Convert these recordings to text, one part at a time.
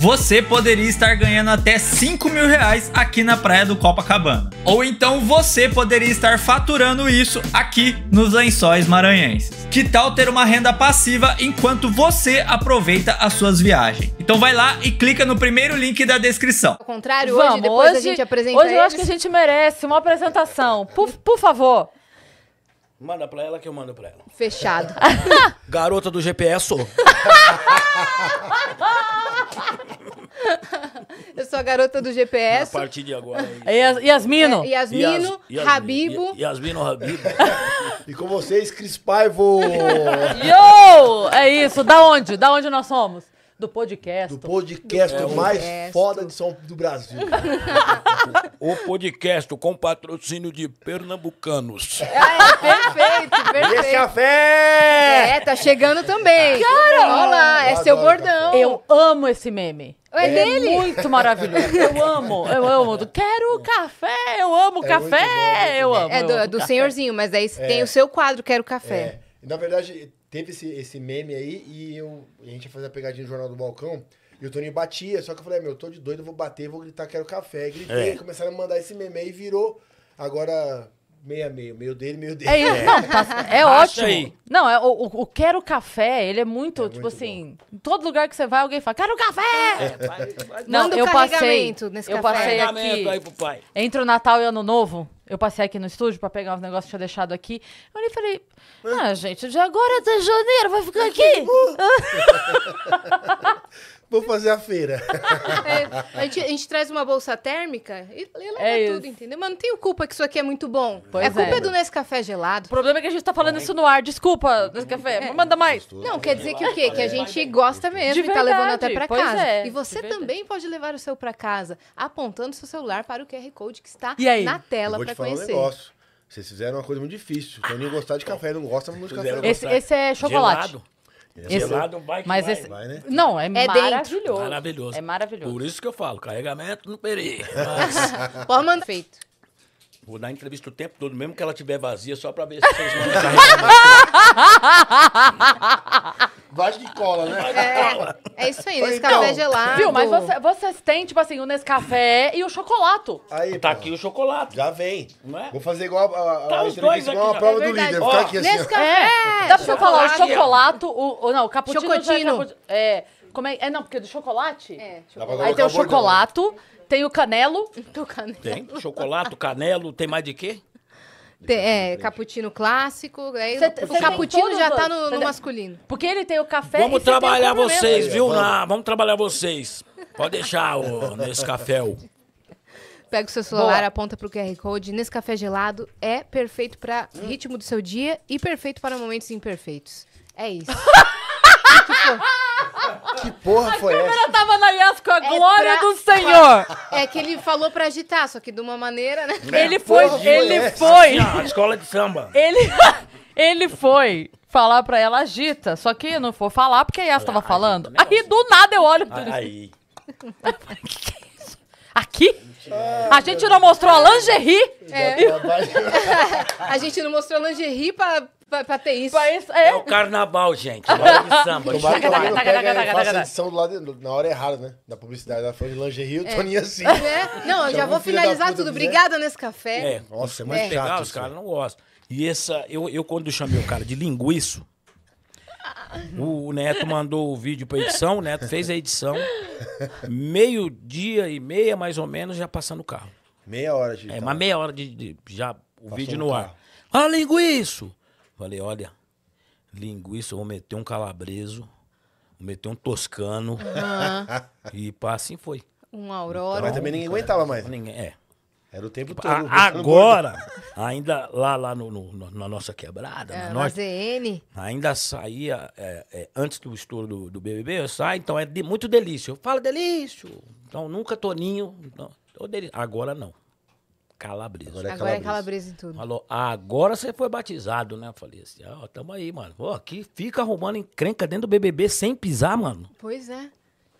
você poderia estar ganhando até 5 mil reais aqui na praia do Copacabana. Ou então você poderia estar faturando isso aqui nos Lençóis Maranhenses. Que tal ter uma renda passiva enquanto você aproveita as suas viagens? Então vai lá e clica no primeiro link da descrição. Ao contrário, hoje, vamos, depois hoje, a gente apresenta hoje eu eles. Acho que a gente merece uma apresentação. Por favor. Manda pra ela que eu mando pra ela. Fechado. Garota do GPS, sou. Eu sou a garota do GPS. A partir de agora. É Yasmino. Rabibo. Yasmino Rabibo. E com vocês, Criss Paiva. Yo! É isso. Da onde? Da onde nós somos? Do podcast. Do podcast mais foda de São do Brasil. O podcast com patrocínio de pernambucanos. Perfeito, perfeito. Nescafé! Tá chegando também. Cara, olha lá, é seu bordão. Eu amo esse meme. É dele? Muito maravilhoso. Eu amo, eu amo. Quero café, eu amo café, eu amo. É do senhorzinho, mas aí tem o seu quadro, quero café. Na verdade... Teve esse meme aí e a gente ia fazer a pegadinha do Jornal do Balcão e o Toninho batia, só que eu falei, meu, eu tô de doido, eu vou bater, vou gritar, quero café. Gritei, começaram a mandar esse meme aí e virou agora meio dele, meio dele. É isso, não, é ótimo. Aí. Não, o quero café, ele é muito, tipo muito assim, bom. Em todo lugar que você vai, alguém fala, quero café! Manda o carregamento nesse café. Eu passei aqui, aí pro pai. Entre o Natal e o Ano Novo. Eu passei aqui no estúdio pra pegar uns negócios que tinha deixado aqui. Eu olhei e falei, ah, gente, de agora até janeiro vai ficar aqui? Vou fazer a feira. É, a gente traz uma bolsa térmica e leva tudo, entendeu? Mas não tenho culpa que isso aqui é muito bom. Pois a culpa é do Nescafé gelado. O problema é que a gente tá falando isso no ar. Desculpa, Nescafé, manda mais. Não, quer dizer que o quê? Que a gente gosta mesmo e tá levando até pra casa. E você também pode levar o seu pra casa, apontando seu celular para o QR Code que está na tela pra conhecer. Vou te falar um negócio. Vocês fizeram uma coisa muito difícil. O Toninho gostar de café, não gosta muito de café. Esse é chocolate. Gelado. Gelado, vai, né? Não, é maravilhoso. Maravilhoso. É maravilhoso. Por isso que eu falo, carregamento no peri. Pode mandar. Feito. Vou dar entrevista o tempo todo, mesmo que ela estiver vazia, só pra ver se vocês mandam carregamento. Vai de cola, né? É isso aí, Nescafé gelado. Viu, mas vocês têm, tipo assim, o Nescafé e o chocolate. Aí, tá aqui o chocolate. Já vem. Não é? Vou fazer igual a entrevista, igual a prova do líder. Ficar aqui assim, Nescafé! Dá pra você falar o chocolate, não, o cappuccino. Chocotino. É, não, porque é do chocolate. É. Aí tem o chocolate. Tem o canelo. Tem chocolate, canelo, tem mais de quê? Cappuccino clássico. O cappuccino já tá no masculino. Porque ele tem o café. Vamos trabalhar vocês, viu? Vamos trabalhar vocês. Pode deixar nesse café. Pega o seu celular, aponta pro QR Code. Nescafé gelado é perfeito para ritmo do seu dia e perfeito para momentos imperfeitos. É isso. Que porra foi essa? A câmera tava na Yas com a glória do Senhor. É que ele falou pra agitar, só que de uma maneira, né? Ele foi. A escola de samba. Ele foi falar pra ela, agita. Só que eu não vou falar porque a Yas tava falando. Aí do nada eu olho. Aí. Que é isso? Aqui? A gente não mostrou a lingerie. A gente não mostrou a lingerie pra ter isso. É o carnaval, gente. Hora de samba. Na hora errada, né? Da publicidade. Ela foi de lingerie, o Toninho assim. Não, eu já vou finalizar tudo. Obrigada nesse café. Nossa, é muito legal. Os caras não gostam. E eu quando chamei o cara de linguiço, o Neto mandou o vídeo pra edição, o Neto fez a edição. 12h30, mais ou menos, já passando o carro. Meia hora de... mas meia hora de já o vídeo no ar. Olha, linguiço! Falei, olha, linguiça, eu vou meter um calabreso, vou meter um toscano. E pá, assim foi. Um aurora. Então, mas também ninguém aguentava mais. Ninguém, Era o tempo todo. Agora, ainda lá na nossa quebrada, na ZN, ainda saía, antes do estouro do BBB, eu saio, então muito delício. Eu falo delício. Então, nunca Toninho. Não, agora não. Calabresa. Agora é calabresa em tudo. Falou, agora você foi batizado, né? Eu falei assim, tamo aí, mano. Pô, aqui fica arrumando encrenca dentro do BBB sem pisar, mano. Pois é.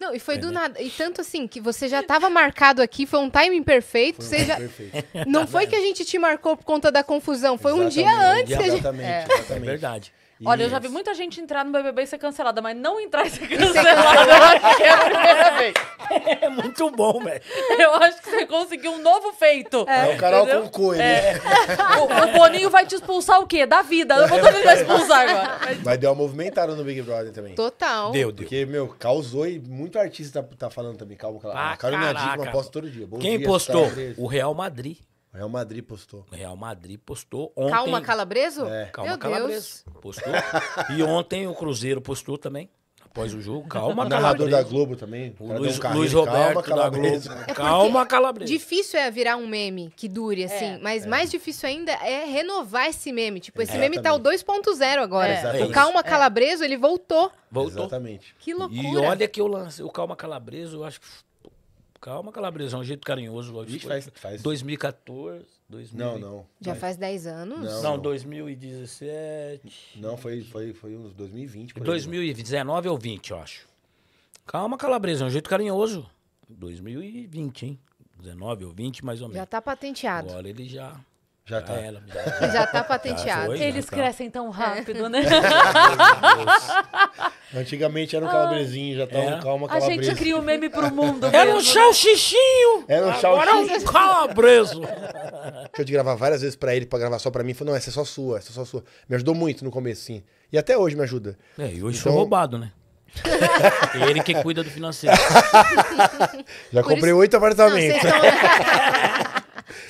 Não, e foi do nada. E tanto assim, que você já tava marcado aqui, foi um timing perfeito. Não foi que a gente te marcou por conta da confusão, foi um dia antes. Exatamente. É verdade. Olha, eu já vi muita gente entrar no BBB e ser cancelada, mas não entrar e ser cancelada, eu acho que é a primeira vez. muito bom, velho. Eu acho que você conseguiu um novo feito. É o Carol com coisa. É. O Boninho vai te expulsar o quê? Da vida. Eu vou também expulsar agora. Mas deu uma movimentada no Big Brother também. Total. Deu. Porque, meu, causou e muito artista tá falando também. Calma, ah, Carolina Dickmann posta todo dia. Bom Quem dia, postou? O Real Madrid. Real Madrid postou. Real Madrid postou ontem. Calma, Calabreso? É. Calma, meu Calabreso. Deus. Postou. E ontem o Cruzeiro postou também. Após o jogo. Calma, o narrador da Globo também. O Luiz Roberto da Globo. Calma, Calabreso. Difícil é virar um meme que dure, assim. Mas mais difícil ainda é renovar esse meme. Tipo, esse meme tá o 2.0 agora. O Calma, Calabreso, ele voltou. Voltou. Exatamente. Que loucura. E olha que eu lancei o Calma, Calabreso, eu acho que... Calma, Calabreso, é um jeito carinhoso. Ixi, faz 2014, 2000. Não. Já faz 10 anos? Não, 2017. Não, foi uns 2020. 2019 ou 20, eu acho. Calma, Calabreso, é um jeito carinhoso. 2020, hein? 19 ou 20, mais ou menos. Já tá patenteado. Agora ele já... Já tá. Já tá patenteado. Eles crescem tão rápido, né? Antigamente era um calabresinho, já tá um calma calabresa. A gente cria um meme pro mundo. Era um salchichinho! Era um agora é um calabreso! Eu de gravar várias vezes pra ele, pra gravar só pra mim. Falei, não, essa é só sua, essa é só sua. Me ajudou muito no começo, sim. E até hoje me ajuda. É, e hoje sou roubado, né? Ele que cuida do financeiro. Já comprei 8 apartamentos.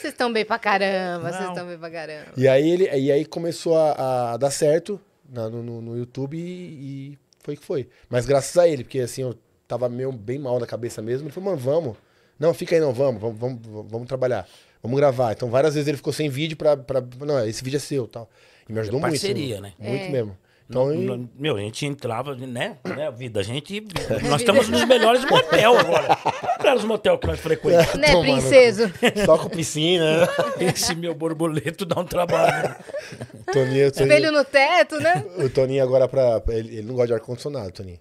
Vocês estão bem pra caramba, vocês estão bem pra caramba. E aí começou a dar certo no YouTube e foi o que foi. Mas graças a ele, porque assim, eu tava meio bem mal da cabeça mesmo. Ele falou, mano, vamos. Não, fica aí não, vamos trabalhar. Vamos gravar. Então várias vezes ele ficou sem vídeo pra não, esse vídeo é seu e tal. E me ajudou muito. Parceria, né? Muito mesmo. Então, meu, a gente entrava, né? Vida, a gente... Nós estamos nos melhores motel agora. Os motel que nós frequentamos. Né, princeso? Só com piscina. Esse meu borboleto dá um trabalho. Espelho no teto, né? O Toninho agora, ele não gosta de ar-condicionado, Toninho.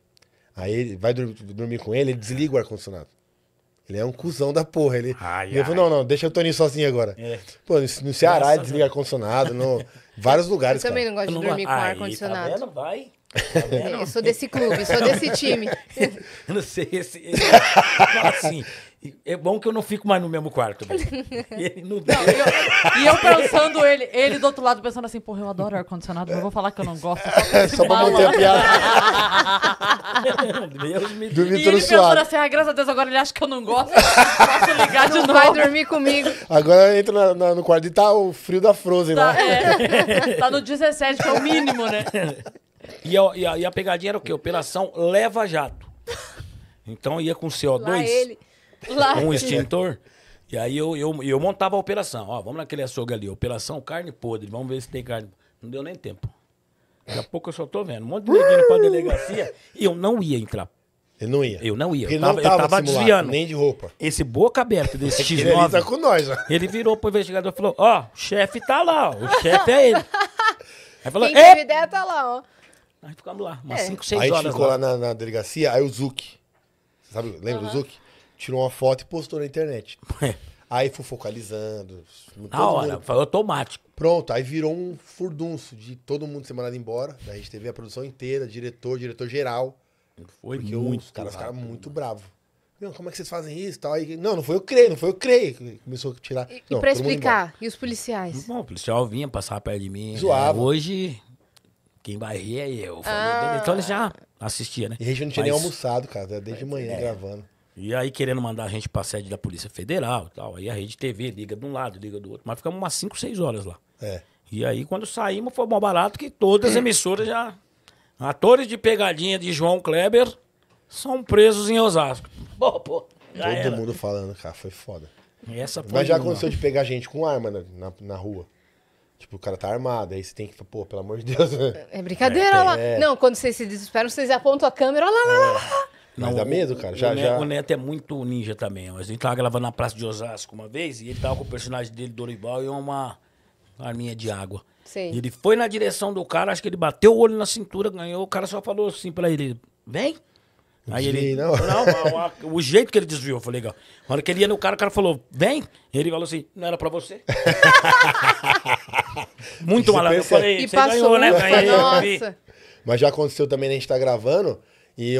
Aí ele vai dormir com ele desliga o ar-condicionado. Ele é um cuzão da porra. Ele falou, não, deixa o Toninho sozinho agora. É. Pô, no Ceará ele desliga ar-condicionado, no vários lugares. Eu também não gosto de dormir com ar-condicionado. Tá vendo? Vai. Tá vendo? Eu sou desse clube, sou desse time. Eu não sei, assim, é bom que eu não fico mais no mesmo quarto. Ele não dá. E eu pensando, ele do outro lado pensando assim, porra, eu adoro ar-condicionado, mas vou falar que eu não gosto. Só pra manter a piada. Deus me diga. E ele pensando assim, ah, graças a Deus, agora ele acha que eu não gosto. Posso ligar de novo. Vai dormir comigo. Agora entra no quarto e tá o frio da Frozen lá. Tá no 17, que é o mínimo, né? E a pegadinha era o quê? Operação Leva Jato. Então ia com CO2, um extintor, e aí eu montava a operação. Ó, vamos naquele açougue ali, operação carne podre, vamos ver se tem carne. Não deu nem tempo. Daqui a pouco eu só tô vendo um monte de neguinho pra delegacia e eu não ia entrar. Ele não ia. Eu não ia. Eu tava desviando. Nem de roupa. Esse boca aberta desse X9. Ele tá com nós, ó. Ele virou pro investigador e falou, ó, o chefe tá lá, ó, o chefe é ele. Aí falou, quem teve ideia tá lá, ó. Aí ficamos lá, umas 5, 6 horas. Aí a gente ficou lá na delegacia, aí o Zuki, sabe, lembra do Zuki? Tirou uma foto e postou na internet. Aí foi focalizando. Na hora, foi automático. Pronto, aí virou um furdunço de todo mundo ser mandado embora. Da RedeTV, a produção inteira, diretor geral. Foi porque muito os caras ficaram muito bravos. Não, como é que vocês fazem isso? Tal? Aí, não foi eu que criei. Começou a tirar... E pra explicar, e os policiais? Bom, o policial vinha passar perto de mim. Zoava. Hoje... Quem vai rir é eu. Então ele já assistia, né? E a gente não tinha nem almoçado, cara. Desde manhã gravando. E aí querendo mandar a gente pra sede da Polícia Federal e tal. Aí a RedeTV liga de um lado, liga do outro. Mas ficamos umas 5, 6 horas lá. É. E aí quando saímos foi bom barato que todas as emissoras já... Atores de pegadinha de João Kleber são presos em Osasco. Todo mundo falando, cara. Foi foda. Mas já aconteceu de pegar gente com arma na rua. Tipo, o cara tá armado, aí você tem que... Pô, pelo amor de Deus. É brincadeira, lá. Não, quando vocês se desesperam, vocês apontam a câmera, lá. Mas dá medo, cara. O Neto é muito ninja também. A gente tava gravando na Praça de Osasco uma vez, e ele tava com o personagem dele, Dorival, e uma arminha de água. Sim. E ele foi na direção do cara, acho que ele bateu o olho na cintura, ganhou, o cara só falou assim pra ele, vem. Aí ele... Não, o jeito que ele desviou foi legal. Na hora que ele ia no cara, o cara falou, vem. Ele falou assim, não era pra você. Muito malandro. Eu falei, e você passou, ganhou, né? Nossa. Mas já aconteceu também, né? A gente tá gravando e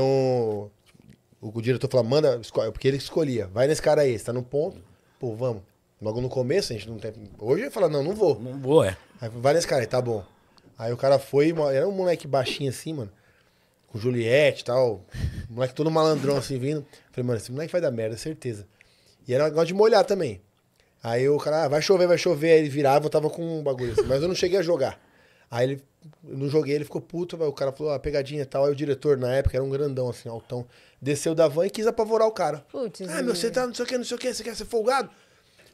o diretor falava, manda, escolhe, porque ele escolhia. Vai nesse cara aí, você tá no ponto, pô, vamos. Logo no começo, a gente não tem... Hoje ele fala, não, não vou. Não vou, é. Aí, vai nesse cara aí, tá bom. Aí o cara foi, era um moleque baixinho assim, mano, com Juliette e tal, um moleque todo malandrão assim vindo. Falei, mano, esse moleque vai dar merda, certeza. E era um negócio de molhar também. Aí o cara, ah, vai chover, aí ele virava, eu tava com um bagulho assim, mas eu não cheguei a jogar. Aí ele, eu não joguei, ele ficou puto, o cara falou, ah, pegadinha e tal. Aí o diretor, na época, era um grandão assim, altão, desceu da van e quis apavorar o cara. Putz, ah, meu, você tá não sei o que, não sei o que, você quer ser folgado?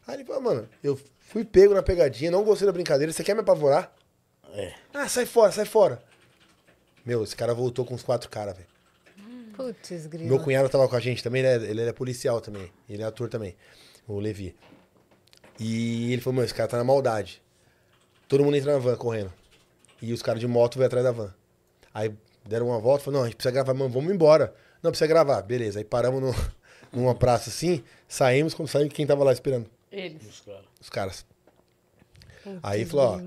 Aí ele falou, mano, eu fui pego na pegadinha, não gostei da brincadeira, você quer me apavorar? É. Ah, sai fora, sai fora. Meu, esse cara voltou com os 4 caras, velho. Putz, grilo. Meu cunhado tava com a gente também, né? Ele era policial também, ele é ator também, o Levi. E ele falou, mano, esse cara tá na maldade. Todo mundo entra na van correndo. E os caras de moto vêm atrás da van. Aí deram uma volta, falou, não, a gente precisa gravar, mano, vamos embora. Não, precisa gravar, beleza. Aí paramos numa praça assim, saímos, quando saiu, quem tava lá esperando? Eles. Os caras. Aí falou, ó,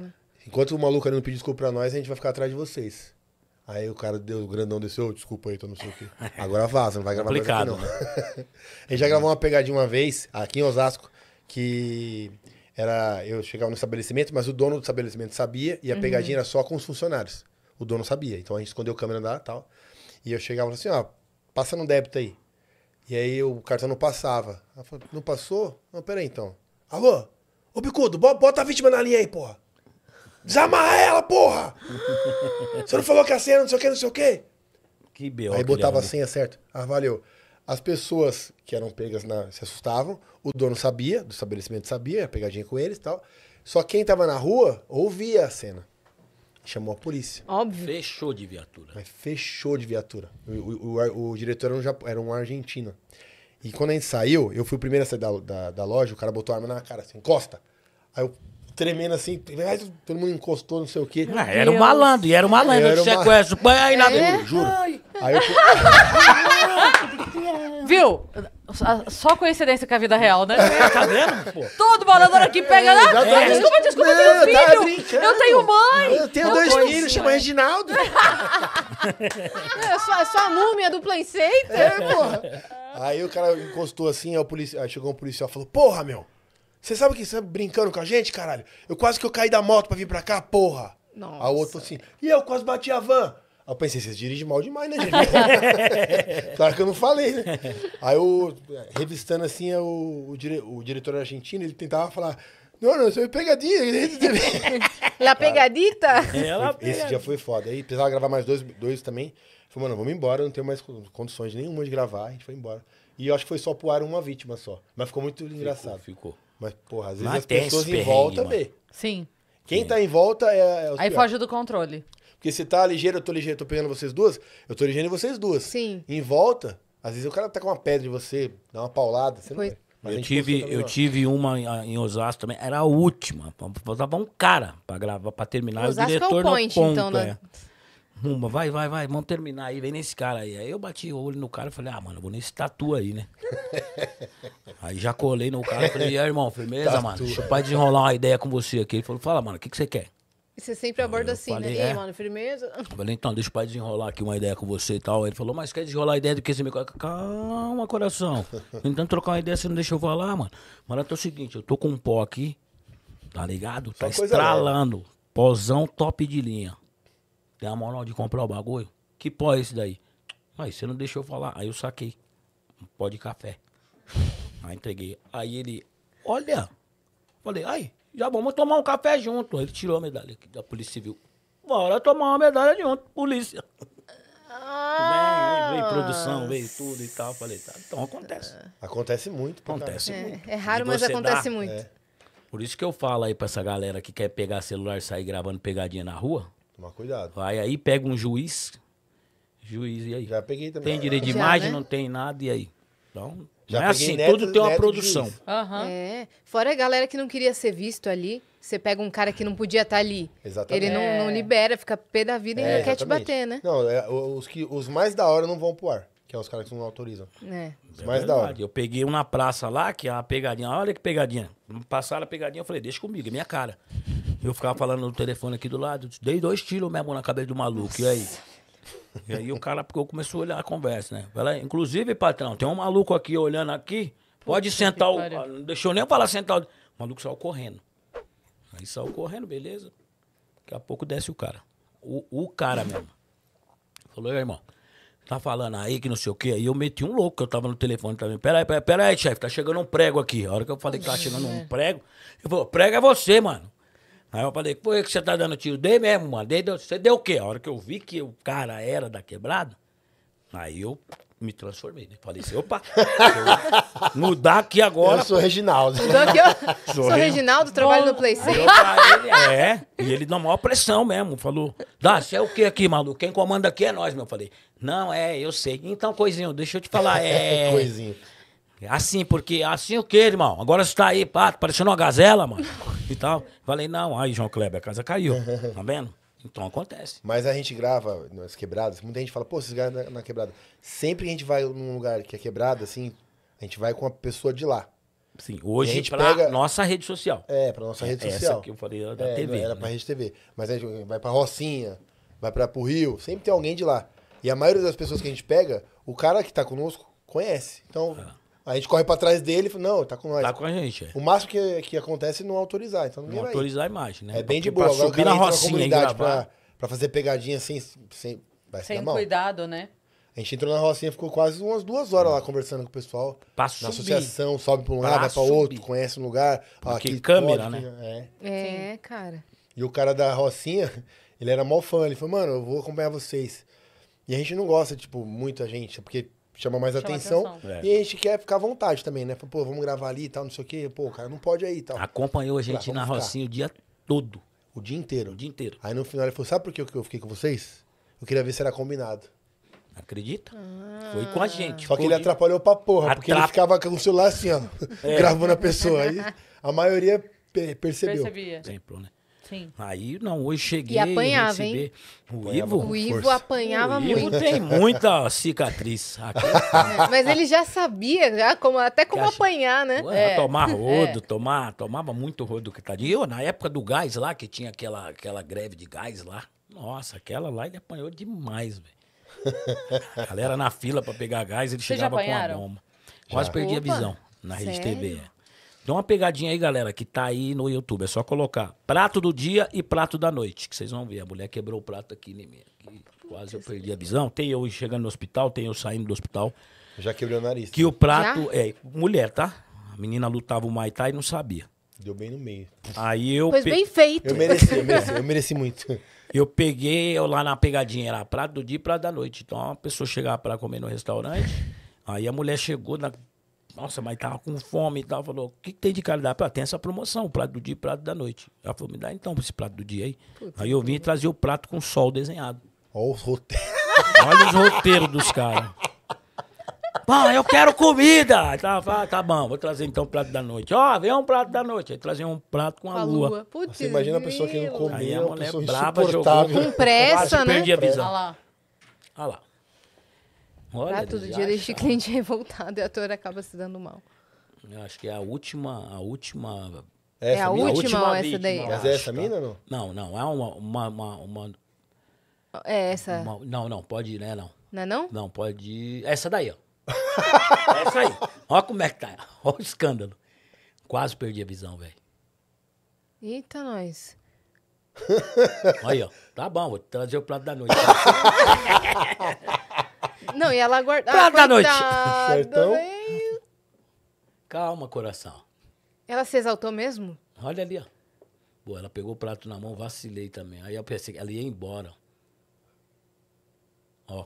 enquanto o maluco não pedir desculpa pra nós, a gente vai ficar atrás de vocês. Aí o cara deu, o grandão desceu, desculpa aí, tô não sei o quê. Agora vaza, não vai gravar mais aqui não. A gente já gravou uma pegadinha uma vez, aqui em Osasco, que era, eu chegava no estabelecimento, mas o dono do estabelecimento sabia, e a pegadinha era só com os funcionários. O dono sabia, então a gente escondeu a câmera lá e tal. E eu chegava assim, ó, passa no débito aí. E aí o cartão não passava. Ela falou, não passou? Não, peraí então. Alô? Ô, Bicudo, bota a vítima na linha aí, porra. Desamarra ela, porra! Você não falou que a senha, não sei o que, não sei o quê. Que B.O. Aí botava a senha certo. Ah, valeu. As pessoas que eram pegas se assustavam, o dono sabia, do estabelecimento sabia, a pegadinha com eles e tal. Só quem tava na rua ouvia a cena. Chamou a polícia. Óbvio. Fechou de viatura. Mas fechou de viatura. O diretor era um argentino. E quando a gente saiu, eu fui o primeiro a sair da loja, o cara botou a arma na cara assim, encosta. Aí eu tremendo assim, todo mundo encostou, não sei o quê. Ah, era um malandro, e era um malandro de sequestro. Põe aí na juro. Aí eu... Viu? Só coincidência com a vida real, né? Tá vendo, pô? Todo malandro aqui pega lá. Desculpa, desculpa, eu tenho filho. Brincando. Eu tenho mãe. Eu tenho 2 filhos, chama Reginaldo. Sua múmia do Play Center. É, porra. Aí o cara encostou assim, aí chegou um policial e falou, porra, meu, você sabe que você tá brincando com a gente, caralho? Eu quase que eu caí da moto pra vir pra cá, porra. Nossa. Aí o outro assim, e eu quase bati a van. Aí eu pensei, vocês dirigem mal demais, né, gente? Claro que eu não falei, né? Aí eu, revistando assim, o diretor argentino, ele tentava falar, não, não, isso é pegadinha. La pegadita? Esse dia foi foda. Aí precisava gravar mais dois também. Falei, mano, vamos embora, eu não tenho mais condições nenhuma de gravar. A gente foi embora. E eu acho que foi só pro ar uma vítima só. Mas ficou muito engraçado. Ficou. Mas, porra, às vezes as pessoas em volta vê. Sim. Quem tá em volta é os aí pior. Foge do controle. Porque se tá ligeiro, eu tô pegando vocês duas, eu tô ligeiro em vocês duas. Sim. Em volta, às vezes o cara tá com uma pedra de você, dá uma paulada, você não vê. Mas eu tive uma em Osasco também, era a última. Faltava um cara pra gravar, pra terminar. Osasco o diretor é o point, no ponto, então, né? Uma, vai, vamos terminar aí, vem nesse cara aí. Aí eu bati o olho no cara e falei, ah, mano, eu vou nesse tatu aí, né? Aí já colei no cara e falei, e aí, irmão, firmeza, tatu, mano, deixa eu desenrolar uma ideia com você aqui. Ele falou, fala, mano, o que você quer? E você sempre aborda assim, falei, né? E aí, mano, firmeza? Eu falei, então, deixa o pai desenrolar aqui uma ideia com você e tal. Ele falou, mas quer desenrolar a ideia do que você me... Calma, coração. Tentando trocar uma ideia, você não deixa eu falar, mano. Mas é o seguinte, eu tô com um pó aqui, tá ligado? Tá estralando. Pózão top de linha. Tem a moral de comprar o bagulho? Que pó é esse daí? Mas você não deixou eu falar. Aí eu saquei. Um pó de café. Aí entreguei. Aí ele, olha. Falei, ai... Já vamos tomar um café junto. Ele tirou a medalha aqui da Polícia Civil. Bora tomar uma medalha junto, polícia. Ah, veio produção, veio tudo e tal. Falei, tá, então acontece. Acontece muito. Acontece muito. É raro, mas acontece muito. É. Por isso que eu falo aí pra essa galera que quer pegar celular e sair gravando pegadinha na rua. Toma cuidado. Vai aí, pega um juiz. Juiz, e aí? Já peguei também. Tem direito de imagem, né? Não tem nada, e aí? Então... Já não é assim, neto, tudo tem uma produção. É. Fora a galera que não queria ser visto ali, você pega um cara que não podia estar ali. Exatamente. Ele não libera, fica pé da vida e não quer te bater, né? Não, os mais da hora não vão pro ar, que é os caras que não autorizam. É. Os mais da hora. Eu peguei um na praça lá, que é uma pegadinha, olha que pegadinha. Passaram a pegadinha, eu falei, deixa comigo, é minha cara. Eu ficava falando no telefone aqui do lado, dei 2 tiros mesmo na cabeça do maluco, e aí? E aí o cara começou a olhar a conversa, né? Ela, inclusive, patrão, tem um maluco aqui olhando aqui, pode sentar o... Não deixou nem eu falar sentar o... maluco saiu correndo. Aí saiu correndo, beleza. Daqui a pouco desce o cara. O cara mesmo. Falou, aí, irmão, tá falando aí que não sei o quê. Aí eu meti um louco, que eu tava no telefone também. Peraí, chefe, tá chegando um prego aqui. A hora que eu falei que tava chegando um prego, eu falei, prego é você, mano. Aí eu falei, foi que você tá dando tiro? Dei mesmo, mano. Você deu o quê? A hora que eu vi que o cara era da quebrada, aí eu me transformei, né? Falei assim, opa, mudar aqui agora. Eu sou Reginaldo. Mudou aqui, eu sou Reginaldo, trabalho no PlayStation. E ele dá maior pressão mesmo. Falou, dá, você é o quê aqui, maluco? Quem comanda aqui é nós, meu. Eu falei, não, eu sei. Então, coisinho, deixa eu te falar, coisinho. Assim, porque assim o quê, irmão? Agora você tá aí, pá, parecendo uma gazela, mano, e tal. Falei, não, aí, João Kleber, a casa caiu, tá vendo? Então acontece. Mas a gente grava nas quebradas, muita gente fala, pô, vocês gravam na quebrada. Sempre que a gente vai num lugar que é quebrada, assim, a gente vai com a pessoa de lá. Sim, hoje a gente pra pega... nossa rede social. É, pra nossa rede social. Essa que eu falei era da TV. Era pra RedeTV. Mas a gente vai pra Rocinha, vai pro Rio, sempre tem alguém de lá. E a maioria das pessoas que a gente pega, o cara que tá conosco conhece. Então... a gente corre pra trás dele e fala, não, tá com nós. Tá com a gente, O máximo que acontece é não autorizar, então não autorizar a imagem, né? É bem de boa. Agora subir na Rocinha pra fazer pegadinha sem cuidado, né? A gente entrou na Rocinha, ficou quase umas 2 horas lá conversando com o pessoal. Na associação, sobe pra um lado, vai pra outro, conhece um lugar. Aqui câmera, né? É, cara. E o cara da Rocinha, ele era mó fã, ele falou, mano, eu vou acompanhar vocês. E a gente não gosta, tipo, muita gente, porque... chama mais atenção. E a gente quer ficar à vontade também, né? Pô, vamos gravar ali e tal, não sei o quê. Pô, o cara não pode aí e tal. Acompanhou a gente na Rocinha o dia todo. O dia inteiro? O dia inteiro. Aí no final ele falou, sabe por que eu fiquei com vocês? Eu queria ver se era combinado. Acredita? Foi com a gente. Só que ele atrapalhou pra porra, porque ele ficava com o celular assim, ó, gravando a pessoa. Aí a maioria percebeu. Sempre, né? Sim. Aí, não, hoje cheguei... E apanhava, hein? O Ivo? O Ivo apanhava muito. O Ivo tem muita cicatriz. Mas ele já sabia, até como apanhar, né? Tomar rodo, tomava muito rodo. E eu, na época do gás lá, que tinha aquela greve de gás lá, nossa, aquela lá ele apanhou demais, velho. A galera na fila pra pegar gás, ele chegava com a bomba. Quase perdi a visão na RedeTV, Dá uma pegadinha aí, galera, que tá aí no YouTube. É só colocar prato do dia e prato da noite, que vocês vão ver. A mulher quebrou o prato aqui, né? Quase eu perdi a visão. Tem eu chegando no hospital, tem eu saindo do hospital. Já quebrou o nariz. Que o prato... Já? É, mulher, tá? A menina lutava o Muay Thai e não sabia. Deu bem no meio. Aí eu... Pois bem feito. Eu mereci muito. Eu peguei lá na pegadinha, era prato do dia e prato da noite. Então, a pessoa chegava pra comer no restaurante, aí a mulher chegou na... Nossa, mas tava com fome e tal. Falou, o que tem de cardápio? Ela tem essa promoção, prato do dia e prato da noite. Ela falou, me dá então esse prato do dia aí. Puta, aí eu vim e trazia o prato com sol desenhado. Olha os roteiros. Olha os roteiros dos caras. Pô, eu quero comida. Tá bom, vou trazer então o prato da noite. Ó, vem um prato da noite. Aí trazia um prato com a lua. Putz, você imagina a pessoa que não comeu. Aí a mulher brava jogou. Com pressa, né? Perdi a visão. Olha lá. Olha, todo dia deixa o cliente revoltado e o ator acaba se dando mal. Eu acho que é a última... É a última ou essa daí? Mas é essa mina, não? Não, é uma... É essa? Não, pode ir, né? Não. Não é não? Não, pode ir... Essa daí, ó. Essa aí. Olha como é que tá. Olha o escândalo. Quase perdi a visão, velho. Eita, nós... Aí, ó. Tá bom, vou trazer o prato da noite. Não, e ela guardava. Prato da noite. Certão. Calma, coração. Ela se exaltou mesmo? Olha ali, ó. Pô, ela pegou o prato na mão, vacilei também. Aí eu pensei que ela ia embora. Ó,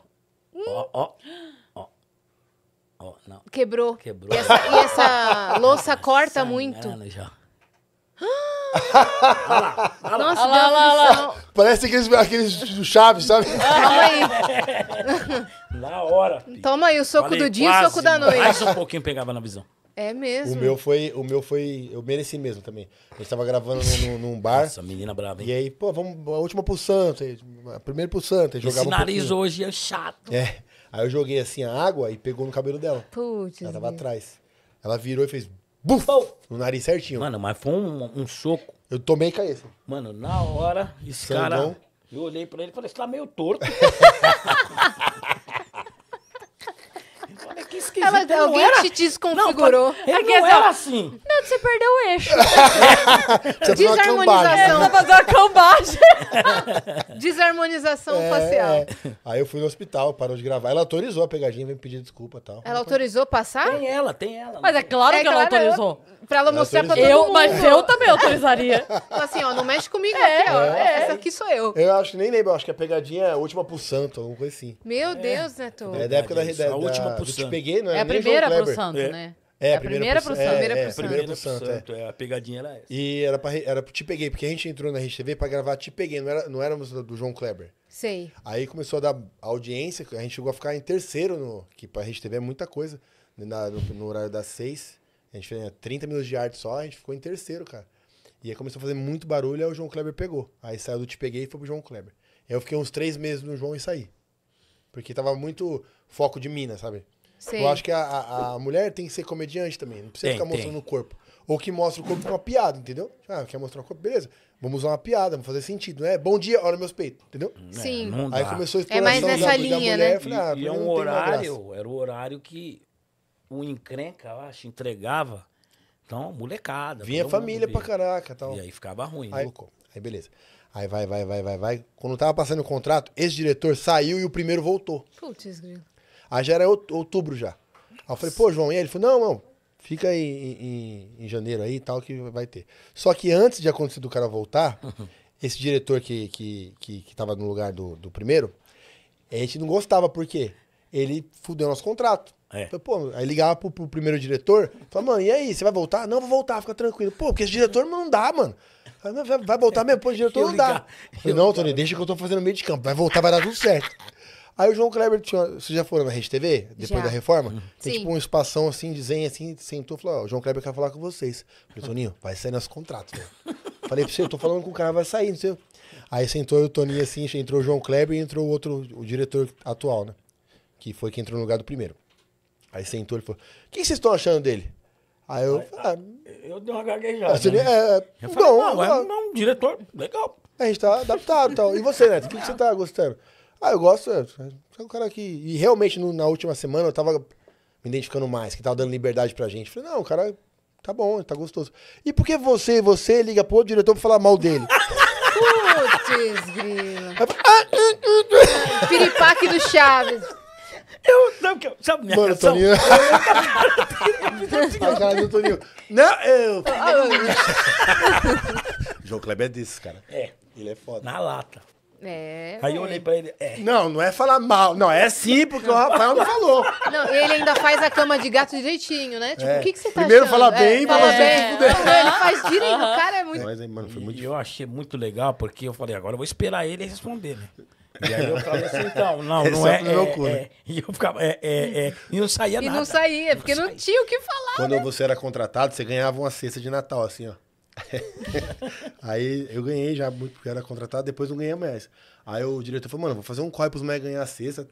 não. Quebrou. E essa louça corta muito. Já. Olha lá. Nossa, olha lá. Parece aqueles do Chaves, sabe? Toma aí. Na hora. Filho. Toma aí, o soco do dia e o soco da noite. Mais um pouquinho pegava na visão. É mesmo. O meu foi. Eu mereci mesmo também. A gente tava gravando num bar. Nossa, menina brava, hein? E aí, pô, vamos. A última pro Santos. A primeira pro Santos. Esse nariz hoje é chato. É. Aí eu joguei assim a água e pegou no cabelo dela. Putz. Ela tava atrás. Ela virou e fez. Buf! No nariz certinho. Mano, mas foi um soco. Eu tomei e caí. Mano, na hora, esse cara Eu olhei pra ele e falei, você tá meio torto. Olha que esquisito. Ela, alguém era... te desconfigurou. Não, ele não era assim. Não, você perdeu o eixo. Desarmonização. Você fazer uma cambagem. Desarmonização facial. É. Aí eu fui no hospital, parou de gravar. Ela autorizou a pegadinha, veio me pedir desculpa e tal. Ela autorizou passar? Tem ela. Mas é claro que ela autorizou. Pra ela mostrar pra todo mundo. Mas eu também autorizaria. Assim, ó, não mexe comigo aqui, ó. Essa aqui sou eu. Eu acho que nem lembro, acho que a pegadinha é a última pro santo, alguma coisa assim. Meu Deus, Neto. É da época da RedeTV. A última pro santo. Te Peguei, não é? É a primeira pro santo, né? É a primeira pro santo. É a primeira pro santo. É, a pegadinha era essa. E era pro Te Peguei, porque a gente entrou na RedeTV pra gravar Te Peguei, não era a música do João Kleber. Sei. Aí começou a dar audiência, a gente chegou a ficar em terceiro, que pra RedeTV é muita coisa, no horário das 6. A gente fez 30 minutos de arte só, a gente ficou em terceiro, cara. E aí começou a fazer muito barulho, aí o João Kleber pegou. Aí saiu do Te Peguei e foi pro João Kleber. Aí eu fiquei uns 3 meses no João e saí. Porque tava muito foco de mina, sabe? Sim. Eu acho que a mulher tem que ser comediante também, não precisa ficar mostrando o corpo. Ou que mostra o corpo com uma piada, entendeu? Ah, quer mostrar o corpo? Beleza. Vamos usar uma piada, vamos fazer sentido, né? Bom dia, olha meus peitos, entendeu? Sim. Aí começou a exploração da mulher, né? Eu falei, e é um horário, era o horário que... o encrenca, eu acho, entregava. Então, molecada. Vinha família pra caraca e tal. E aí ficava ruim. Aí beleza. Aí vai. Quando tava passando o contrato, esse diretor saiu e o primeiro voltou. Putz, grilo. Aí já era outubro já. Aí eu falei, pô, João, e ele falou, não, fica aí em janeiro aí e tal, que vai ter. Só que antes de acontecer do cara voltar, esse diretor que tava no lugar do primeiro, a gente não gostava, por quê? Ele fudeu nosso contrato. É. Então, pô, aí ligava pro primeiro diretor, falava, mano, e aí, você vai voltar? Não, vou voltar, fica tranquilo. Pô, porque esse diretor não dá, mano. Vai voltar mesmo? Pô, esse diretor não dá. Falei, não, Tony, deixa que eu tô fazendo meio de campo. Vai voltar, vai dar tudo certo. Aí o João Kleber, vocês já foram na RedeTV? Depois da reforma? Tem tipo um espação assim, desenho assim, sentou e falou, ó, o João Kleber quer falar com vocês. Falei, Toninho, vai sair nosso contrato. Falei pra você, eu tô falando com o cara, vai sair, não sei. Aí sentou o Toninho assim, entrou o João Kleber e entrou o diretor atual, né? Que foi quem entrou no lugar do primeiro. Aí sentou e falou, o que vocês estão achando dele? Aí eu... eu dei uma gaguejada. Assim, eu falei, não, diretor, legal. A gente tá adaptado e tal. E você, Neto, o que você tá gostando? Ah, eu gosto, é um cara que... E realmente, na última semana, eu tava me identificando mais, que tava dando liberdade pra gente. Falei, não, o cara tá bom, tá gostoso. E por que você liga pro outro diretor pra falar mal dele? Putz, grila. Piripaque do Chaves. Sabe minha reação? Mano, Toninho. A cara do Toninho. Não, eu... João Kleber é desse, cara. É. Ele é foda. Na lata. É. Aí eu olhei pra ele. É. Não é falar mal. Não, é sim, porque o Rafael não falou. Não, ele ainda faz a cama de gato direitinho, né? Tipo, o que você tá primeiro achando? Primeiro fala bem, pra você fuder. Não, ele faz direito. O cara é muito... Mas aí, mano, foi muito difícil. Eu achei muito legal, porque eu falei, agora eu vou esperar ele responder, né? E aí eu falava assim, então, não é. E eu ficava, e não saía nada. E não saía, porque não tinha o que falar, quando você era contratado, você ganhava uma cesta de Natal, assim, ó. Aí eu ganhei já muito, porque eu era contratado, depois não ganhei mais. Aí o diretor falou, mano, vou fazer um corre pros moleques ganhar a cesta.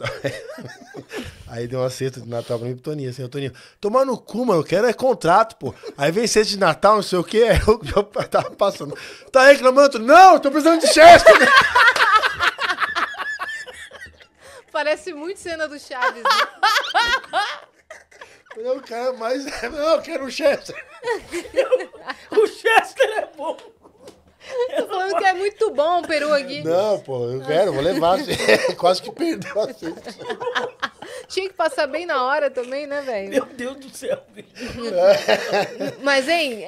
Aí deu uma cesta de Natal pra mim pro Toninho, assim, o Toninho, tomar no cu, mano, eu quero é contrato, pô. Aí vem cesta de Natal, não sei o quê, aí eu tava passando. Tá reclamando? Não, tô precisando de chefe, né? Parece muito cena do Chaves, né? Eu quero mais... Não, eu quero o Chester. O Chester é bom. Eu tô falando que é muito bom o peru aqui. Não, pô, eu quero, vou levar. Quase que perdeu a cesta. Tinha que passar bem na hora também, né, velho? Meu Deus do céu. Mas, hein,